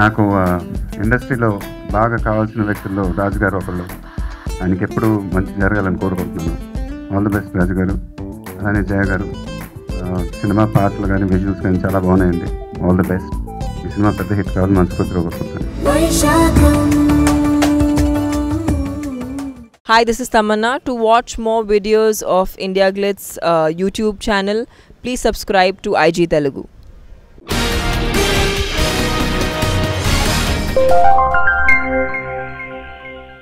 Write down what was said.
నాకు ఇండస్ట్రీలో బాగా కావాల్సిన వ్యక్తుల్లో రాజుగారు ఒకళ్ళు. ఆయనకి ఎప్పుడు మంచి జరగాలని కోరుకుంటున్నాను. ఆల్ ది బెస్ట్ రాజుగారు. అలానే జయ గారు, సినిమా పాటలు కానీ విజువల్స్ కానీ చాలా బాగున్నాయండి. All the best. ఈ సినిమా పెద్ద హిట్ కావాలని మనస్ఫూర్తిగా కోరుకుంటున్నాను. Hi, this is Tamanna. To watch more videos of India Glitz YouTube channel, please subscribe to IG Telugu.